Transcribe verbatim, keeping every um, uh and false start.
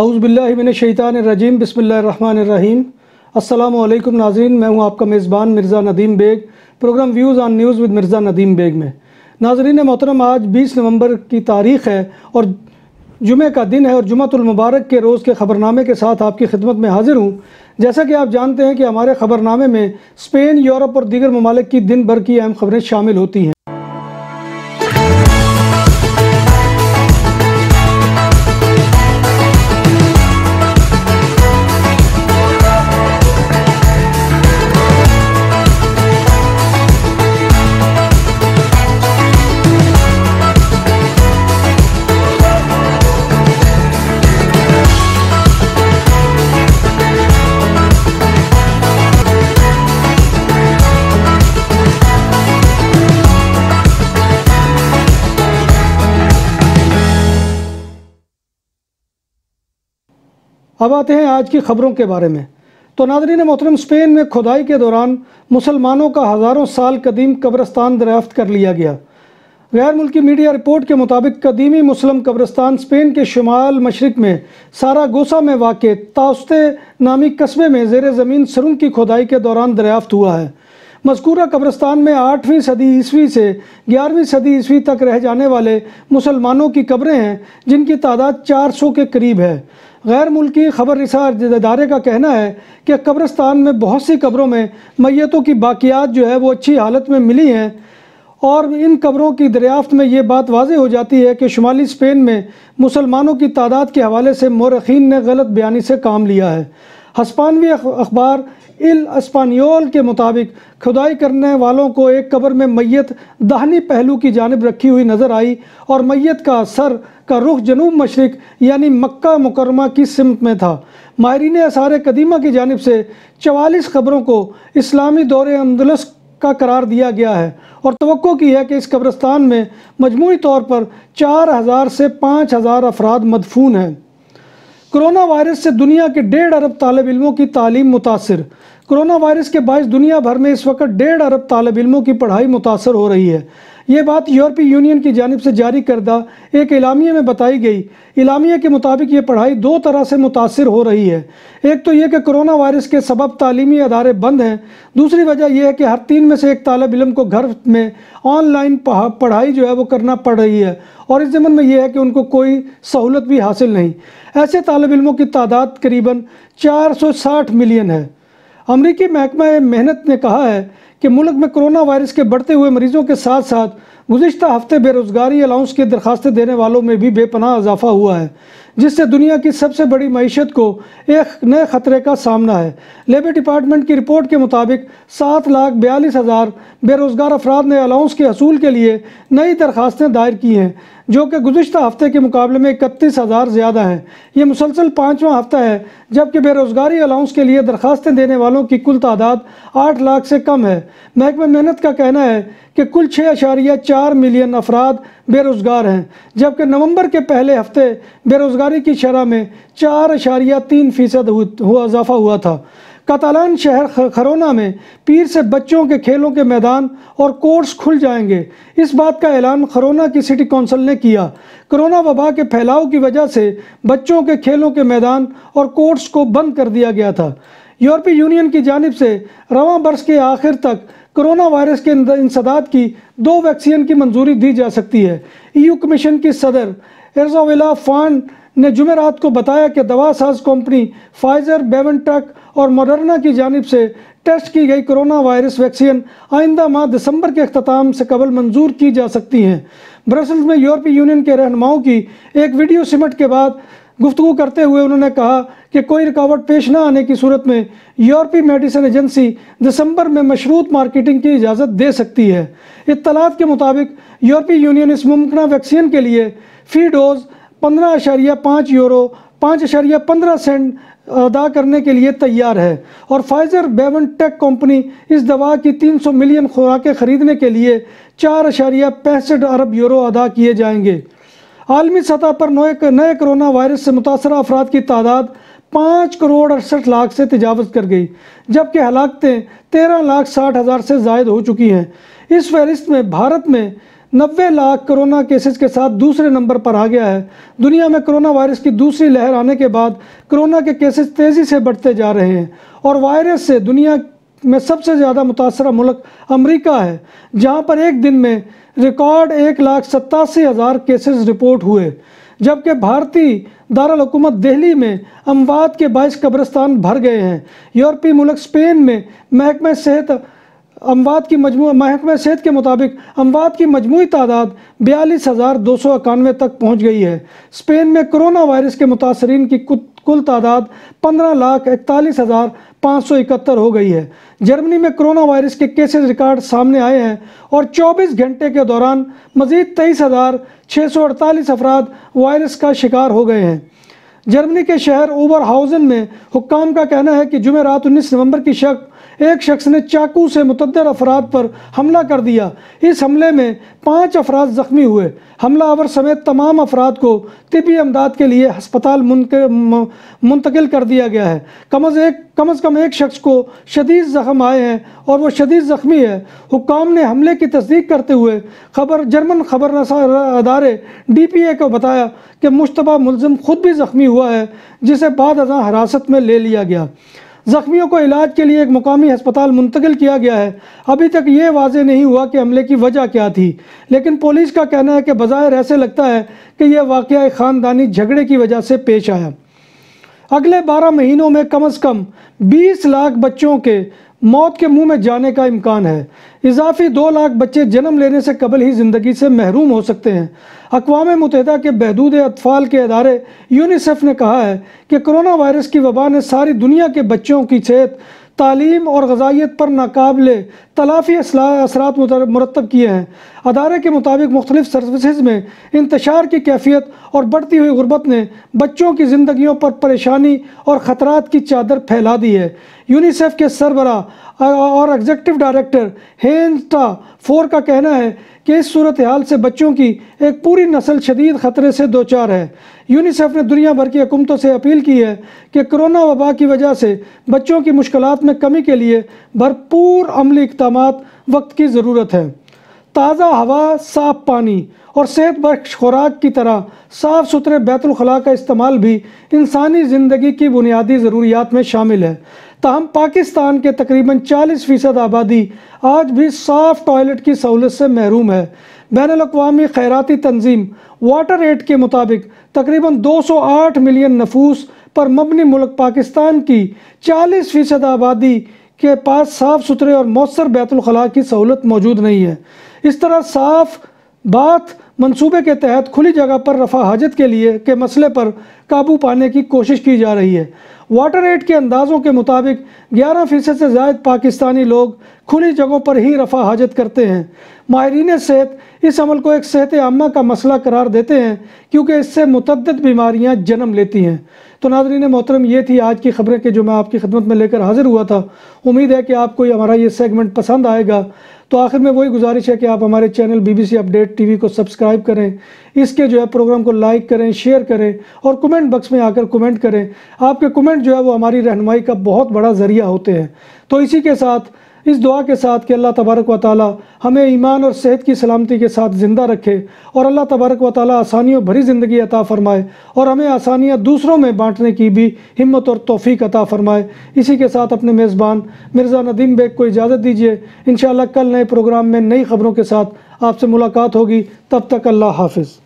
औज़ुबिल्लाहि मिनश्शैतानिर्रजीम बिस्मिल्लाहिर्रहमानिर्रहीम। अस्सलामु अलैकुम नाज़रीन, मैं हूं आपका मेज़बान Mirza Nadeem Baig. Programme views on news with Mirza Nadeem Baig में नाज़रीन मोहतरम, आज बीस नवंबर की तारीख़ है और जुमे का दिन है और जुमातुल मुबारक के रोज़ के ख़बरनामे के साथ आपकी खिदमत में हाज़िर हूँ। जैसा कि आप जानते हैं कि हमारे ख़बरनामे में स्पेन, यूरोप और दीगर ममालिक की दिन भर की अहम ख़बरें शामिल होती हैं। अब आते हैं आज की ख़बरों के बारे में। तो नाज़रीन मोहतरम, स्पेन में खुदाई के दौरान मुसलमानों का हज़ारों साल कदीम कब्रस्तान दरियाफ़्त कर लिया गया। गैर मुल्की मीडिया रिपोर्ट के मुताबिक कदीमी मुस्लिम कब्रस्तान स्पेन के शुमाल मशरक़ में सारा गोसा में वाक़े ताउस्ते नामी कस्बे में ज़ेर ज़मीन सुरंग की खुदाई के दौरान दरियाफ़्त हुआ है। मज़कूरा कब्रस्तान में आठवीं सदी ईस्वी से ग्यारहवीं सदी ईस्वी तक रह जाने वाले मुसलमानों की कब्रें हैं जिनकी तादाद चार सौ के करीब है। गैर मुल्की खबर रिसार इदारे का कहना है कि कब्रस्तान में बहुत सी कब्रों में मैयतों की बाक़ियात जो है वो अच्छी हालत में मिली हैं और इन कब्रों की दरियाफ़्त में ये बात वाजह हो जाती है कि शुमाली स्पेन में मुसलमानों की तादाद के हवाले से मौरख़ीन ने गलत बयानी से काम लिया है। हस्पानवी अखबार इल अस्पानियोल के मुताबिक खुदाई करने वालों को एक कब्र में मैयत दाहिनी पहलू की जानिब रखी हुई नज़र आई और मैयत का सर का रुख जनूब मशरक़ यानी मक्का मुकरमा की सिमत में था। माहरीन आसार कदीमा की जानिब से चवालीस ख़बरों को इस्लामी दौर अंदलस का करार दिया गया है और तवक्को की है कि इस कब्रस्तान में मजमूई तौर पर चार हज़ार से पाँच हज़ार अफराद मदफून हैं। कोरोना वायरस से दुनिया के डेढ़ अरब तालब इल्मों की तालीम मुतासर। कोरोना वायरस के बायस दुनिया भर में इस वक्त डेढ़ अरब तालब इल्मों की पढ़ाई मुतासर हो रही है। ये बात यूरोपीय यूनियन की जानिब से जारी करदा एक एलामिया में बताई गई। एलामिया के मुताबिक ये पढ़ाई दो तरह से मुतासर हो रही है। एक तो यह कि कोरोना वायरस के सबब तालीमी अदारे बंद हैं। दूसरी वजह यह है कि हर तीन में से एक तालब इलम को घर में ऑनलाइन पढ़ाई जो है वो करना पड़ रही है और इस ज़मन में यह है कि उनको कोई सहूलत भी हासिल नहीं। ऐसे तालब इलमों की तादाद करीबन चार सौ साठ मिलियन है। अमरीकी महकमा मेहनत ने कहा है कि मुल्क में कोरोना वायरस के बढ़ते हुए मरीजों के साथ साथ गुज़िश्ता हफ्ते बेरोज़गारी अलाउंस की दरख्वास्तें देने वालों में भी बेपनाह इजाफा हुआ है, जिससे दुनिया की सबसे बड़ी मईशत को एक नए ख़तरे का सामना है। लेबर डिपार्टमेंट की रिपोर्ट के मुताबिक सात लाख बयालीस हज़ार बेरोज़गार अफराद ने अलाउंस के हसूल के लिए नई दरख्वास्तें दायर की हैं, जो कि गुज़िश्ता हफ्ते के मुकाबले में इकतीस हज़ार ज़्यादा हैं। ये मुसलसल पाँचवां हफ्ता है जबकि बेरोज़गारी अलाउंस के लिए दरख्वास्तें देने वालों की कुल तादाद आठ लाख से कम है। महकमा मेहनत का कहना है कि कुल छः अशारिया चार मिलियन अफराद बेरोज़गार हैं जबकि नवंबर के पहले हफ्ते बेरोज़गारी की शरह में चार अशारिया तीन फ़ीसद हुआ इजाफा हुआ था। कातालान शहर खरोना में पीर से बच्चों के खेलों के मैदान और कोर्ट्स खुल जाएंगे, इस बात का ऐलान खरोना की सिटी कौंसिल ने किया। कोरोना वबा के फैलाव की वजह से बच्चों के खेलों के मैदान और कोर्ट्स को बंद कर दिया गया था। यूरोपीय यूनियन की जानिब से रवां बरस के आखिर तक कोरोना वायरस के इंसदाद की दो वैक्सीन की मंजूरी दी जा सकती है। ईयू कमीशन की सदर एर्जोविला फॉन ने जुमेरात को बताया कि दवा साज कंपनी फाइज़र, बेवनटक और मॉडर्ना की जानिब से टेस्ट की गई कोरोना वायरस वैक्सीन आइंदा माह दिसंबर के अख्ताम से कबल मंजूर की जा सकती हैं। ब्रसल्स में यूरोपीय यूनियन के रहनुमाओं की एक वीडियो समिट के बाद गुफ्तगू करते हुए उन्होंने कहा कि कोई रुकावट पेश न आने की सूरत में यूरोपियन मेडिसिन एजेंसी दिसंबर में मशरूत मार्केटिंग की इजाज़त दे सकती है। इत्तलात के मुताबिक यूरोपीय यूनियन इस मुमकिन वैक्सीन के लिए फ़ी डोज़ पंद्रह अशारिया पाँच यूरो पाँच अशारिया पंद्रह सेंट अदा करने के लिए तैयार है और फाइज़र बेवनटक कंपनी इस दवा की तीन सौ मिलियन खुराकें खरीदने के लिए चार अशारिया पैंसठ अरब यूरो अदा किए जाएंगे। आलमी सतह पर नए नए कोरोना वायरस से मुतासरा अफराद की तादाद पाँच करोड़ अड़सठ लाख से तजावज़ कर गई जबकि हलाकतें तेरह लाख साठ हज़ार से जायद हो चुकी हैं। इस फहरिस्त में भारत में नब्बे लाख कोरोना केसेस के साथ दूसरे नंबर पर आ गया है। दुनिया में कोरोना वायरस की दूसरी लहर आने के बाद कोरोना के केसेस तेज़ी से बढ़ते जा रहे हैं और वायरस से दुनिया में सबसे ज़्यादा मुतासरा मुल्क अमेरिका है, जहां पर एक दिन में रिकॉर्ड एक लाख सत्तासी हज़ार केसेस रिपोर्ट हुए, जबकि भारतीय दारुलहुकूमत दिल्ली में अमवात के बाईस कब्रिस्तान भर गए हैं। यूरोपीय मुल्क स्पेन में महकमे सेहत अमवात की मजमू महकमे सेहत के मुताबिक अमवात की मजमूई तादाद बयालीस हज़ार दो सौ इक्यानवे तक पहुँच गई है। स्पेन में कोरोना वायरस के मुतासरीन की कुल तादाद पंद्रह लाख इकतालीस हज़ार पाँच सौ इकहत्तर हो गई है। जर्मनी में कोरोना वायरस के केसेस रिकॉर्ड सामने आए हैं और चौबीस घंटे के दौरान मज़ीद तेईस हज़ार छः सौ अड़तालीस अफराद वायरस का शिकार हो गए हैं। जर्मनी के शहर ओबरहाउज़न में हुक्काम का कहना है कि जुमे रात उन्नीस नवंबर की शक एक शख्स ने चाकू से मुतअद्दिद अफराद पर हमला कर दिया। इस हमले में पाँच अफराद ज़ख्मी हुए। हमलावर समेत तमाम अफराद को तिबी इमदाद के लिए हस्पताल मुंतकिल कर दिया गया है। कम अज़ एक कम अज़ कम एक शख्स को शदीद ज़ख्म आए हैं और वो शदीद ज़ख्मी है। हुक्काम ने हमले की तस्दीक करते हुए खबर जर्मन खबरनसा अदारे डी पी ए को बताया कि मुश्तबा मुलज़िम खुद भी ज़ख्मी हुआ है, जिसे बाद अज़ां हिरासत में ले लिया गया। ज़ख्मियों को इलाज के लिए एक मुकामी अस्पताल मुंतकिल किया गया है। अभी तक ये वाजे नहीं हुआ कि हमले की वजह क्या थी, लेकिन पुलिस का कहना है कि बज़ाहिर ऐसे लगता है कि यह वाक़या एक ख़ानदानी झगड़े की वजह से पेश आया। अगले बारह महीनों में कम अज़ कम बीस लाख बच्चों के मौत के मुंह में जाने का इम्कान है। इजाफी दो लाख बच्चे जन्म लेने से कबल ही ज़िंदगी से महरूम हो सकते हैं। अक़वाम मुत्तहिदा के बहदूद अतफ़ाल के अदारे यूनिसेफ ने कहा है कि कोरोना वायरस की वबा ने सारी दुनिया के बच्चों की सेहत, तालीम और ग़ज़ाइयत पर नाकाबिले तलाफ़ी असरात मुरतब किए हैं। अदारे के मुताबिक मुख्तलिफ़ सर्विसेज में इंतशार की कैफियत और बढ़ती हुई गुरबत ने बच्चों की ज़िंदगियों पर परेशानी और ख़तरात की चादर फैला दी है। यूनिसेफ के सरबरा और एग्जीक्यूटिव डायरेक्टर हेनरिटा फोर का कहना है कि इस सूरत हाल से बच्चों की एक पूरी नस्ल शदीद ख़तरे से दो चार है। यूनिसेफ ने दुनिया भर की हुकूमतों से अपील की है कि कोरोना वबा की वजह से बच्चों की मुश्किलात में कमी के लिए भरपूर अमली इक़दामात वक्त की ज़रूरत है। ताज़ा हवा, साफ़ पानी और सेहत बख्श खुराक की तरह साफ़ सुथरे बैतुल खला का इस्तेमाल भी इंसानी ज़िंदगी की बुनियादी ज़रूरियात में शामिल है। ताहम पाकिस्तान के तकरीबन चालीस फ़ीसद आबादी आज भी साफ़ टॉयलेट की सहूलत से महरूम है। बैनुल-अक़वामी खैराती तंजीम वाटर एड के मुताबिक तकरीबन दो सौ आठ मिलियन नफूस पर मबनी मुल्क पाकिस्तान की चालीस फ़ीसद आबादी के पास साफ़ सुथरे और मौसर बैतुल खला की सहूलत मौजूद नहीं है। इस तरह साफ़ बाथ मंसूबे के तहत खुली जगह पर रफा हाजत के लिए के मसले पर काबू पाने की कोशिश की जा रही है। वाटर एड के अंदाज़ों के मुताबिक ग्यारह फ़ीसद से ज़ायद पाकिस्तानी लोग खुली जगहों पर ही रफा हाजत करते हैं। माहिरीन सेहत इस अमल को एक सेहत आमा का मसला करार देते हैं, क्योंकि इससे मुतद्दिद बीमारियां जन्म लेती हैं। तो नाज़रीन मोहतरम, ये थी आज की ख़बरें कि जो मैं आपकी खिदमत में लेकर हाज़िर हुआ था। उम्मीद है कि आपको हमारा ये सेगमेंट पसंद आएगा। तो आखिर में वही गुजारिश है कि आप हमारे चैनल बीबीसी अपडेट टीवी को सब्सक्राइब करें, इसके जो है प्रोग्राम को लाइक करें, शेयर करें और कमेंट बॉक्स में आकर कमेंट करें। आपके कमेंट जो है वो हमारी रहनुमाई का बहुत बड़ा ज़रिया होते हैं। तो इसी के साथ, इस दुआ के साथ कि अल्लाह तबारक व ताला हमें ईमान और सेहत की सलामती के साथ ज़िंदा रखे और अल्लाह तबारक व ताला आसानियों भरी ज़िंदगी अता फ़रमाए और हमें आसानियाँ दूसरों में बाँटने की भी हिम्मत और तौफीक अता फ़रमाए। इसी के साथ अपने मेज़बान मिर्ज़ा नदीम बेग को इजाज़त दीजिए। इंशाअल्लाह कल नए प्रोग्राम में नई ख़बरों के साथ आपसे मुलाकात होगी। तब तक अल्लाह हाफ़िज़।